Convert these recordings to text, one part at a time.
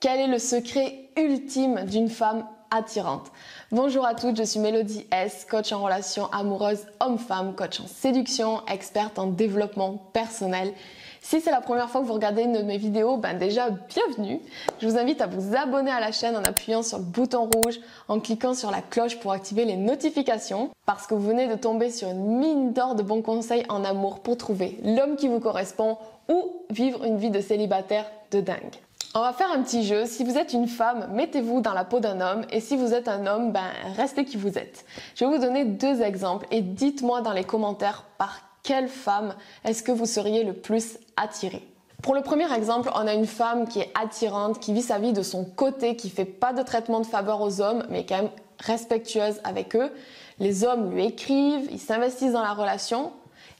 Quel est le secret ultime d'une femme attirante? Bonjour à toutes, je suis Mélodie S, coach en relations amoureuses homme-femme, coach en séduction, experte en développement personnel. Si c'est la première fois que vous regardez une de mes vidéos, déjà bienvenue. Je vous invite à vous abonner à la chaîne en appuyant sur le bouton rouge, en cliquant sur la cloche pour activer les notifications, parce que vous venez de tomber sur une mine d'or de bons conseils en amour pour trouver l'homme qui vous correspond ou vivre une vie de célibataire de dingue. On va faire un petit jeu. Si vous êtes une femme, mettez-vous dans la peau d'un homme, et si vous êtes un homme, restez qui vous êtes. Je vais vous donner deux exemples et dites-moi dans les commentaires par quelle femme est-ce que vous seriez le plus attiré. Pour le premier exemple, on a une femme qui est attirante, qui vit sa vie de son côté, qui fait pas de traitement de faveur aux hommes, mais quand même respectueuse avec eux. Les hommes lui écrivent, ils s'investissent dans la relation.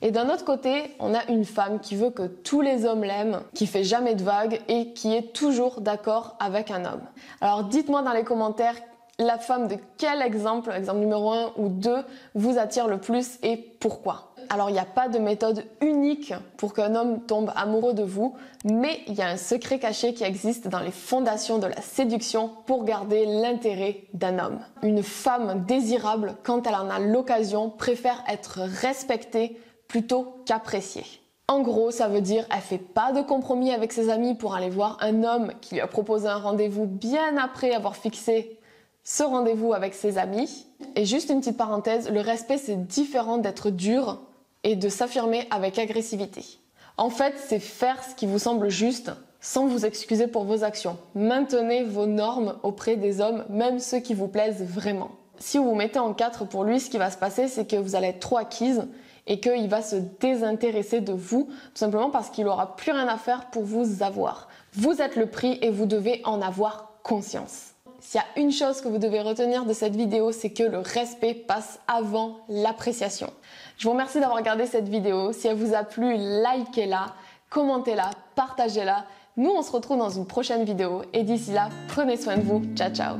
Et d'un autre côté, on a une femme qui veut que tous les hommes l'aiment, qui fait jamais de vagues et qui est toujours d'accord avec un homme. Alors dites-moi dans les commentaires la femme de quel exemple, exemple numéro 1 ou 2, vous attire le plus et pourquoi. Alors il n'y a pas de méthode unique pour qu'un homme tombe amoureux de vous, mais il y a un secret caché qui existe dans les fondations de la séduction pour garder l'intérêt d'un homme. Une femme désirable, quand elle en a l'occasion, préfère être respectée plutôt qu'appréciée. En gros, ça veut dire elle fait pas de compromis avec ses amis pour aller voir un homme qui lui a proposé un rendez-vous bien après avoir fixé ce rendez-vous avec ses amis. Et juste une petite parenthèse, le respect c'est différent d'être dur et de s'affirmer avec agressivité. En fait, c'est faire ce qui vous semble juste sans vous excuser pour vos actions. Maintenez vos normes auprès des hommes, même ceux qui vous plaisent vraiment. Si vous vous mettez en 4 pour lui, ce qui va se passer, c'est que vous allez être trop acquise et qu'il va se désintéresser de vous, tout simplement parce qu'il n'aura plus rien à faire pour vous avoir. Vous êtes le prix et vous devez en avoir conscience. S'il y a une chose que vous devez retenir de cette vidéo, c'est que le respect passe avant l'appréciation. Je vous remercie d'avoir regardé cette vidéo. Si elle vous a plu, likez-la, commentez-la, partagez-la. Nous, on se retrouve dans une prochaine vidéo et d'ici là, prenez soin de vous. Ciao, ciao!